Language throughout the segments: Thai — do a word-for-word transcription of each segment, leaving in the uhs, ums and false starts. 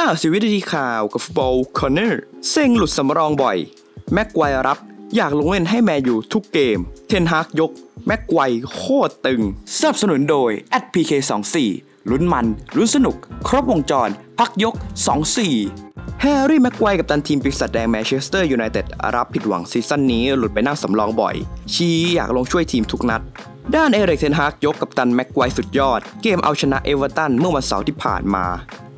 เก้าสิบ วินาทีข่าวกับฟุตบอลคอร์เนอร์เซ็งหลุดสำรองบ่อยแม็กไกวร์รับอยากลงเล่นให้แมนยูทุกเกมเทนฮากยกแม็กไกวร์โคตรตึงสนับสนุนโดย แอท พี เค ยี่สิบสี่ ลุ้นมันลุ้นสนุกครบวงจรพักยก สองสี่ แฮร์รี่แม็กไกวร์กัปตันทีมปีศาจแดงแมนเชสเตอร์ยูไนเต็ดรับผิดหวังซีซั่นนี้หลุดไปนั่งสำรองบ่อยชี้อยากลงช่วยทีมทุกนัดด้านเอริกเทนฮากยกกัปตันแม็กไกวร์สุดยอดเกมเอาชนะเอเวอร์ตันเมื่อวันเสาร์ที่ผ่านมา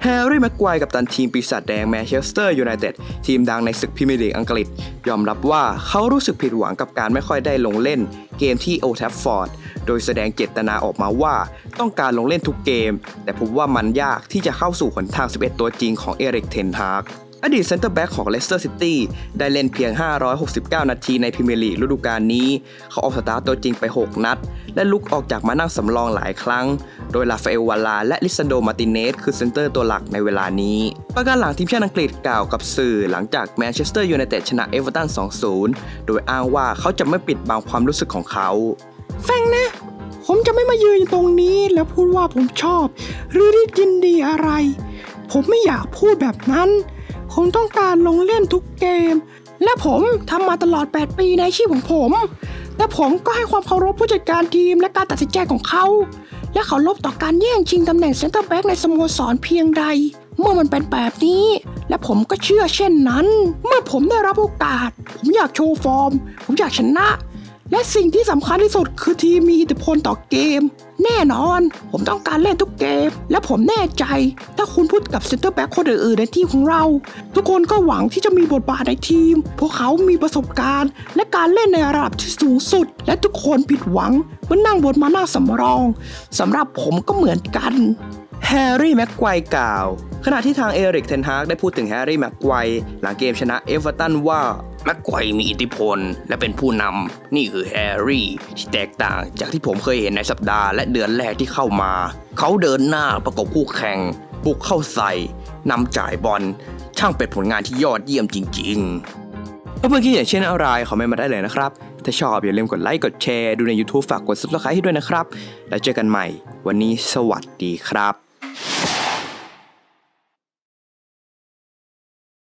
แฮร์รี่แม็กไกวร์กัปตันทีมปีศาจแดงแมนเชสเตอร์ยูไนเต็ดทีมดังในศึกพรีเมียร์ลีกอังกฤษยอมรับว่าเขารู้สึกผิดหวังกับการไม่ค่อยได้ลงเล่นเกมที่โอลด์แทฟฟอร์ดโดยแสดงเจตนาออกมาว่าต้องการลงเล่นทุกเกมแต่พบว่ามันยากที่จะเข้าสู่หนทางสิบเอ็ดตัวจริงของเอริกเทนฮากอดีตเซ็นเตอร์แบ็กของเลสเตอร์ซิตี้ได้เล่นเพียงห้าร้อยหกสิบเก้านาทีในพรีเมียร์ลีกฤดูกาลนี้เขาออกสตาร์ตัวจริงไปหกนัดและลุกออกจากมานั่งสำรองหลายครั้งโดยราฟาเอลวาลาและลิซันโดมาติเนสคือเซ็นเตอร์ตัวหลักในเวลานี้ประกาศหลังทีมชาติอังกฤษกล่าวกับสื่อหลังจากแมนเชสเตอร์ยูไนเต็ดชนะเอเวอร์ตัน สองศูนย์ โดยอ้างว่าเขาจะไม่ปิดบังความรู้สึกของเขาฟังนะผมจะไม่มายืนตรงนี้แล้วพูดว่าผมชอบหรือได้ยินดีอะไรผมไม่อยากพูดแบบนั้นผมต้องการลงเล่นทุกเกมและผมทำมาตลอดแปดปีในอาชีพของผมและผมก็ให้ความเคารพผู้จัดการทีมและการตัดสินใจของเขาและเคารพต่อการแย่งชิงตำแหน่งเซ็นเตอร์แบ็กในสโมสรเพียงใดเมื่อมันเป็นแบบนี้และผมก็เชื่อเช่นนั้นเมื่อผมได้รับโอกาสผมอยากโชว์ฟอร์มผมอยากชนะและสิ่งที่สำคัญที่สุดคือทีมมีอิทธิพลต่อเกมแน่นอนผมต้องการเล่นทุกเกมและผมแน่ใจถ้าคุณพูดกับเซ็นเตอร์แบ็กคนอื่นๆในทีมของเราทุกคนก็หวังที่จะมีบทบาทในทีมเพราะเขามีประสบการณ์และการเล่นในระดับที่สูงสุดและทุกคนผิดหวังเมื่อนั่งบนมานั่งสำรองสำหรับผมก็เหมือนกันแฮร์รี่แม็กไกวร์กล่าวขณะที่ทางเอริกเทนฮากได้พูดถึงแฮร์รี่แม็กไกวร์หลังเกมชนะเอเวอร์ตันว่าแม็กไกวร์มีอิทธิพลและเป็นผู้นำนี่คือแฮร์รี่ที่แตกต่างจากที่ผมเคยเห็นในสัปดาห์และเดือนแรกที่เข้ามาเขาเดินหน้าประกบคู่แข่งบุกเข้าใส่นำจ่ายบอลช่างเป็นผลงานที่ยอดเยี่ยมจริงๆเพื่อนๆคิดอย่างเช่นอะไรคอมเมนต์มาได้เลยนะครับถ้าชอบอย่าลืมกดไลค์กดแชร์ดูใน ยูทูบ ฝากกด ซับสไครบ์ ให้ด้วยนะครับแล้วเจอกันใหม่วันนี้สวัสดีครับ